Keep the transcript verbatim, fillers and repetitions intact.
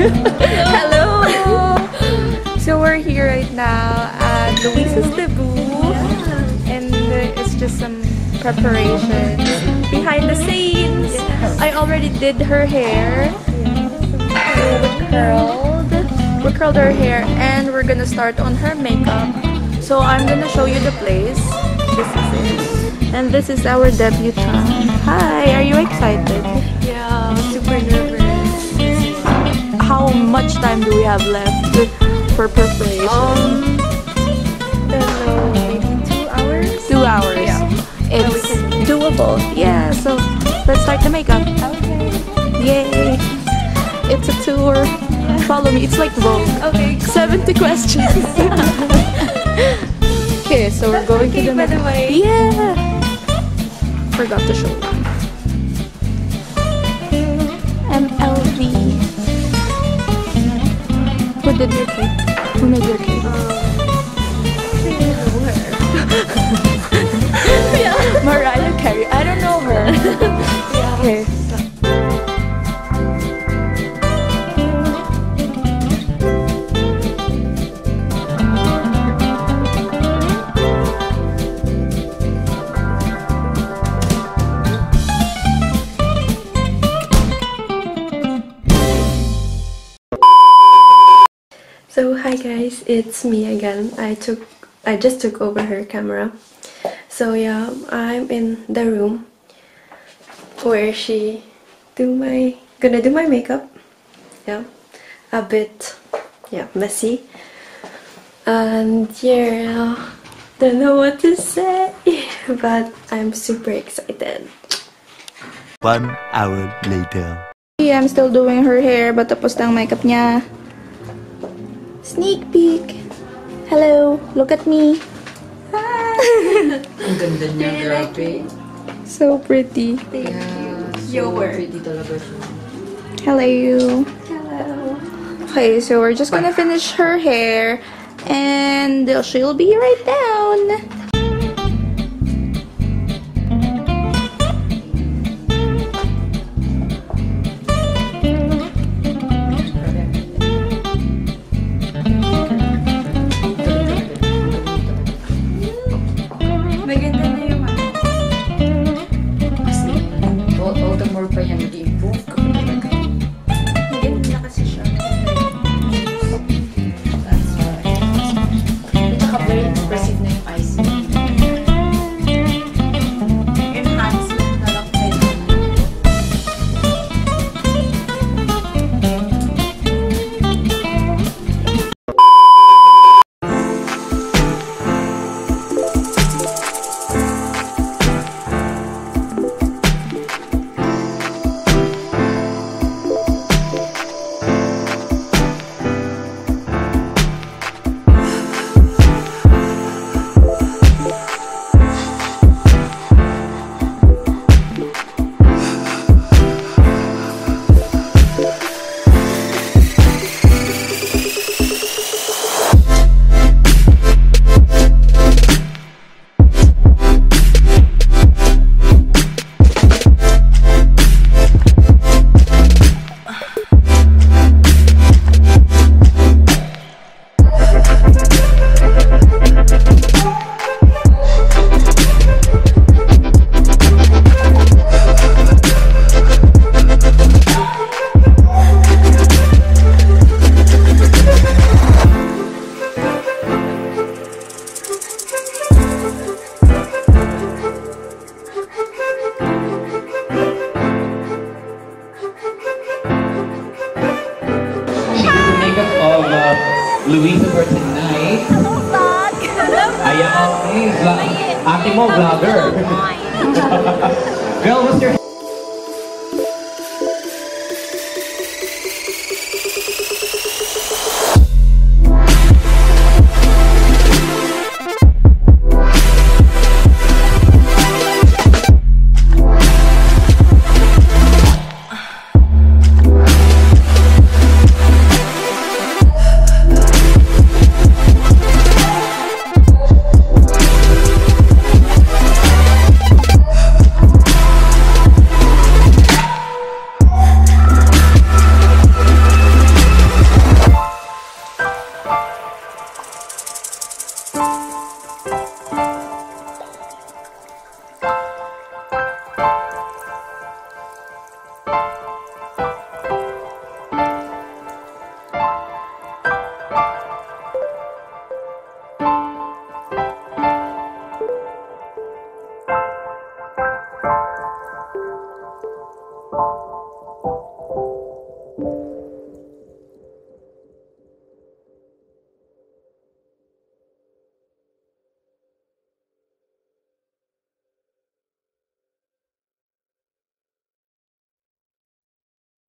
Hello. Hello. So we're here right now at Luisa's Cebu, yeah. And uh, it's just some preparations behind the scenes. Yes. I already did her hair. Yes. We curled. We curled her hair, and we're gonna start on her makeup. So I'm gonna show you the place. This is it, and this is our debutante. Hi, are you excited? Yeah, super nervous. How much time do we have left for preparation? Um, hello, maybe two hours? Two hours. Yeah. It's doable. Yeah, so let's start the makeup. Okay. Yay. It's a tour. Yeah. Follow me. It's like Vogue. Okay. seventy questions. Okay, so we're going okay, to the by the way. Yeah. Forgot to show you. M L V. Who did your cake? Who made your cake? Uh, yeah. Mariah Carey. I don't know her. Yeah. Okay. So hi guys, it's me again. I took, I just took over her camera. So yeah, I'm in the room where she do my gonna do my makeup. Yeah, a bit yeah messy. And yeah, don't know what to say, but I'm super excited. One hour later. Yeah, I'm still doing her hair, but tapos na ang makeup niya. Sneak peek! Hello! Look at me! Hi! Ang ganda niya, grabe. So pretty. Thank yeah, you. So Your. Pretty talaga siya. Hello! Hello! Okay, so we're just gonna finish her hair and she'll be right down! Luisa for tonight. Hello, vlog! Hello, vlog! Ayan, hey, vlog! Ate mo, vlogger!